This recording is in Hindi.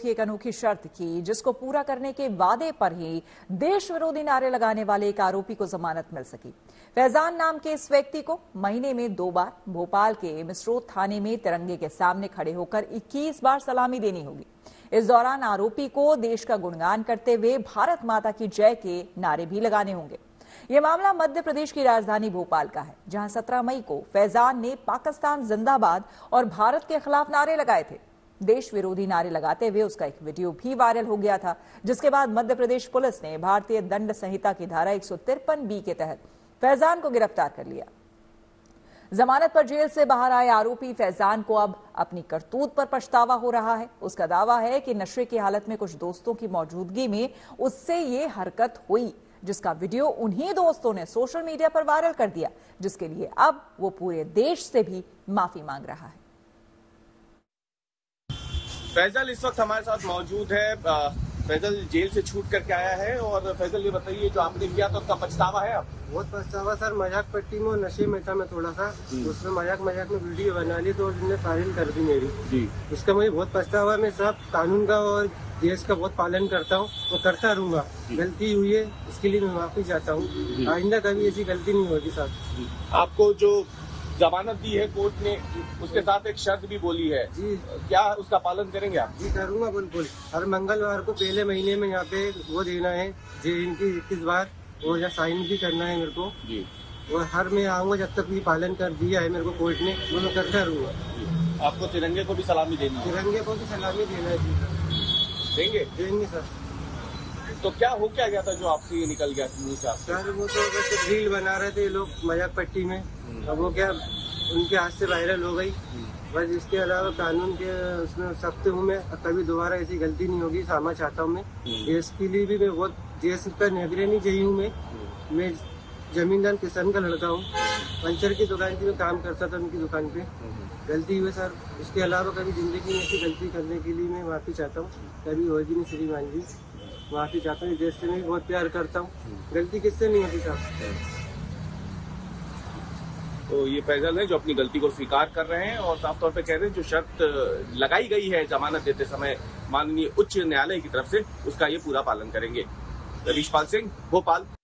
की एक अनोखी शर्त की जिसको पूरा करने के वादे पर ही देश विरोधी नारे लगाने वाले एक आरोपी को जमानत मिल सकी। फैजान नाम के इस व्यक्ति को महीने में 2 बार भोपाल के मिसरोद थाने में तिरंगे के सामने खड़े होकर 21 बार सलामी देनी होगी। इस दौरान आरोपी को देश का गुणगान करते हुए भारत माता की जय के नारे भी लगाने होंगे। ये मामला मध्य प्रदेश की राजधानी भोपाल का है, जहां 17 मई को फैजान ने पाकिस्तान जिंदाबाद और भारत के खिलाफ नारे लगाए थे। देश विरोधी नारे लगाते हुए उसका एक वीडियो भी वायरल हो गया था, जिसके बाद मध्य प्रदेश पुलिस ने भारतीय दंड संहिता की धारा 153B के तहत फैजान को गिरफ्तार कर लिया। जमानत पर जेल से बाहर आए आरोपी फैजान को अब अपनी करतूत पर पछतावा हो रहा है। उसका दावा है कि नशे की हालत में कुछ दोस्तों की मौजूदगी में उससे ये हरकत हुई, जिसका वीडियो उन्हीं दोस्तों ने सोशल मीडिया पर वायरल कर दिया, जिसके लिए अब वो पूरे देश से भी माफी मांग रहा है। फैजल इस वक्त हमारे साथ मौजूद है। फैजल जेल से छूट करके आया है, और फैजल ये बताइए जो आपने किया तो उसका पछतावा है? बहुत पछतावा सर, मजाक पट्टी में नशे में था मैं थोड़ा सा, उसमें मजाक में वीडियो बना ली तो उन्होंने फाइल कर दी मेरी जी। उसका मुझे बहुत पछतावा। मैं सब कानून का और देश का बहुत पालन करता हूँ और करता रहूंगा। गलती हुई है, इसके लिए मैं माफी चाहता हूँ। आइंदा कभी ऐसी गलती नहीं होगी साहब। आपको जो जमानत दी है कोर्ट ने, उसके साथ एक शर्त भी बोली है जी, क्या उसका पालन करेंगे आप? जी करूँगा बिल्कुल। हर मंगलवार को पहले महीने में यहाँ पे वो देना है जी, इनकी 21 बार वो या साइन भी करना है मेरे को जी, और हर मैं आऊँगा जब तक ये पालन कर दिया है मेरे को कोर्ट ने, वो मैं करता रहूँगा। आपको तिरंगे को भी सलामी देना है? तिरंगे को भी सलामी देना है जी सर। देंगे सर। तो क्या हो क्या गया था जो आपसे ये निकल गया था? सर वो तो बस रील बना रहे थे लोग मजाक पट्टी में, अब वो क्या उनके हाथ से वायरल हो गई बस। इसके अलावा कानून के उसमें सख्त हूँ मैं, कभी दोबारा ऐसी गलती नहीं होगी सामा चाहता हूँ मैं। देश के लिए भी मैं बहुत देश का निगरानी चाहिए हूँ। मैं जमींदार किसान का लड़का हूँ, पंचर की दुकान की मैं काम करता था, उनकी दुकान पे गलती हुई सर। उसके अलावा कभी जिंदगी में ऐसी गलती करने के लिए मैं माफी चाहता हूँ, कभी होगी नहीं श्रीमान जी। माफी चाहता हूँ, देश से मैं बहुत प्यार करता हूँ, गलती किससे नहीं होती साहब। तो ये फैजल है जो अपनी गलती को स्वीकार कर रहे हैं, और साफ तौर पे कह रहे हैं जो शर्त लगाई गई है जमानत देते समय माननीय उच्च न्यायालय की तरफ से, उसका ये पूरा पालन करेंगे। रविश पाल सिंह, भोपाल।